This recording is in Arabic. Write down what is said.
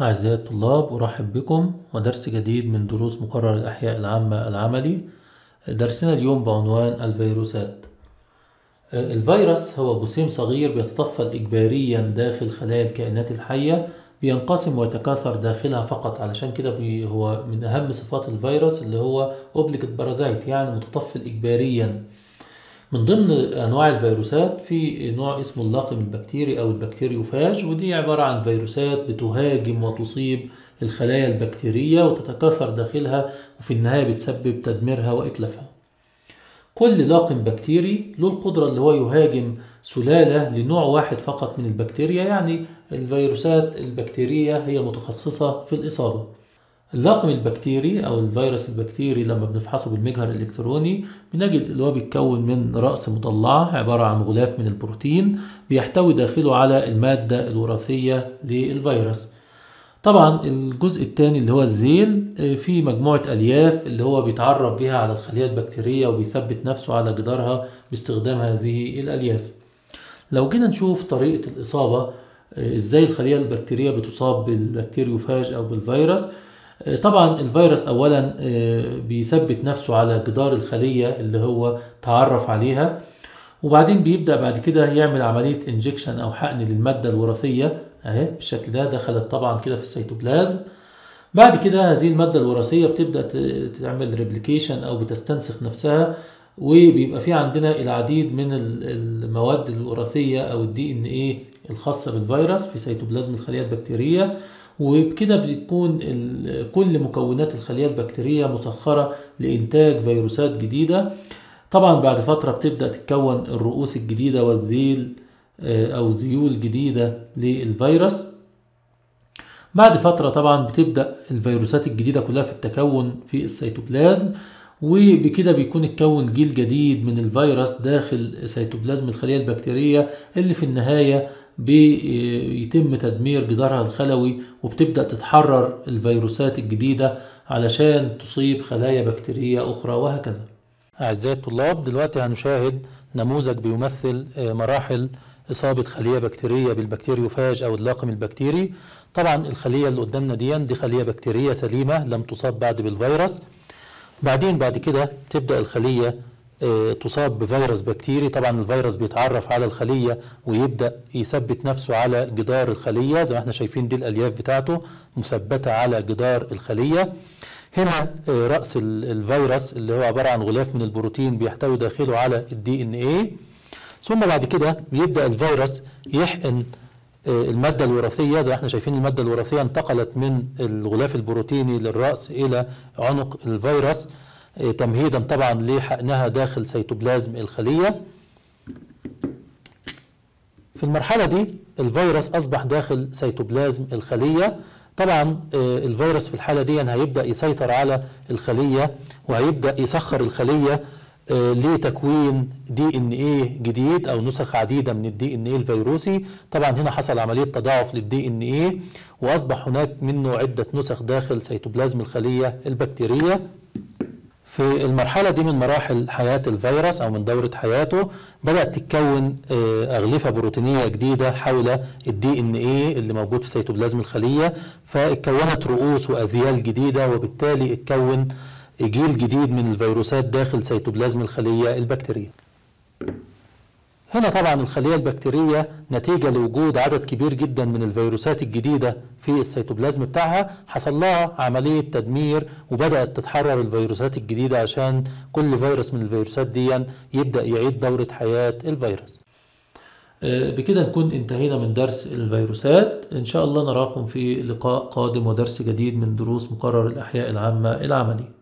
أعزائي الطلاب، أرحب بكم ودرس جديد من دروس مقرر الأحياء العامة العملي. درسنا اليوم بعنوان الفيروسات. الفيروس هو جسيم صغير بيتطفل إجباريا داخل خلايا الكائنات الحية، بينقسم ويتكاثر داخلها فقط. علشان كده هو من أهم صفات الفيروس اللي هو أوبليكت بارازايت، يعني متطفل إجباريا. من ضمن أنواع الفيروسات في نوع اسمه اللاقم البكتيري أو البكتيريوفاج، ودي عبارة عن فيروسات بتهاجم وتصيب الخلايا البكتيرية وتتكاثر داخلها، وفي النهاية بتسبب تدميرها وإتلافها. كل لاقم بكتيري له القدرة اللي هو يهاجم سلالة لنوع واحد فقط من البكتيريا، يعني الفيروسات البكتيرية هي متخصصة في الإصابة. اللاقم البكتيري أو الفيروس البكتيري لما بنفحصه بالمجهر الإلكتروني بنجد اللي هو بيتكون من رأس مضلعة عبارة عن غلاف من البروتين بيحتوي داخله على المادة الوراثية للفيروس. طبعا الجزء الثاني اللي هو الذيل فيه مجموعة ألياف اللي هو بيتعرف بها على الخلية البكتيرية وبيثبت نفسه على جدارها باستخدام هذه الألياف. لو جينا نشوف طريقة الإصابة إزاي الخلية البكتيرية بتصاب بالبكتيريوفاج أو بالفيروس، طبعا الفيروس اولا بيثبت نفسه على جدار الخلية اللي هو تعرف عليها، وبعدين بيبدأ بعد كده يعمل عملية انجكشن او حقن للمادة الوراثية اهي بالشكل ده. دخلت طبعا كده في السيتوبلازم، بعد كده هذه المادة الوراثية بتبدأ تعمل ريبليكيشن او بتستنسخ نفسها، وبيبقى في عندنا العديد من المواد الوراثية او الدي ان ايه الخاصة بالفيروس في سيتوبلازم الخلية البكتيرية، وبكده بتكون كل مكونات الخلية البكتيرية مسخرة لإنتاج فيروسات جديدة. طبعا بعد فترة بتبدأ تتكون الرؤوس الجديدة والذيل أو ذيول جديدة للفيروس. بعد فترة طبعا بتبدأ الفيروسات الجديدة كلها في التكون في السيتوبلازم، وبكده بيكون اتكون جيل جديد من الفيروس داخل سيتوبلازم الخلية البكتيرية، اللي في النهاية بيتم تدمير جدارها الخلوي، وبتبدأ تتحرر الفيروسات الجديدة علشان تصيب خلايا بكتيرية أخرى، وهكذا. أعزائي الطلاب، دلوقتي هنشاهد نموذج بيمثل مراحل إصابة خلية بكتيرية بالبكتيريوفاج أو اللاقم البكتيري. طبعا الخلية اللي قدامنا دي خلية بكتيرية سليمة لم تصاب بعد بالفيروس. بعدين بعد كده تبدأ الخلية تصاب بفيروس بكتيري. طبعا الفيروس بيتعرف على الخلية ويبدأ يثبت نفسه على جدار الخلية، زي ما احنا شايفين دي الألياف بتاعته مثبتة على جدار الخلية. هنا رأس الفيروس اللي هو عبارة عن غلاف من البروتين بيحتوي داخله على الدي ان ايه، ثم بعد كده بيبدأ الفيروس يحقن المادة الوراثية. زي ما احنا شايفين المادة الوراثية انتقلت من الغلاف البروتيني للرأس إلى عنق الفيروس تمهيدا طبعا لحقنها داخل سيتوبلازم الخلية. في المرحلة دي الفيروس أصبح داخل سيتوبلازم الخلية. طبعا الفيروس في الحالة دي هيبدأ يسيطر على الخلية، وهيبدأ يسخر الخلية لتكوين دي ان ايه جديد او نسخ عديده من الدي ان ايه الفيروسي. طبعا هنا حصل عمليه تضاعف للدي ان ايه، واصبح هناك منه عده نسخ داخل سيتوبلازم الخليه البكتيريه. في المرحله دي من مراحل حياه الفيروس او من دوره حياته بدات تتكون اغلفه بروتينيه جديده حول الدي ان ايه اللي موجود في سيتوبلازم الخليه، فاتكونت رؤوس واذيال جديده، وبالتالي اتكون جيل جديد من الفيروسات داخل سيتوبلازم الخلية البكتيرية. هنا طبعا الخلية البكتيرية نتيجة لوجود عدد كبير جدا من الفيروسات الجديدة في السيتوبلازم بتاعها حصل لها عملية تدمير، وبدأت تتحرر الفيروسات الجديدة عشان كل فيروس من الفيروسات دي يبدأ يعيد دورة حياة الفيروس. بكده نكون انتهينا من درس الفيروسات. إن شاء الله نراكم في لقاء قادم ودرس جديد من دروس مقرر الأحياء العامة العملي.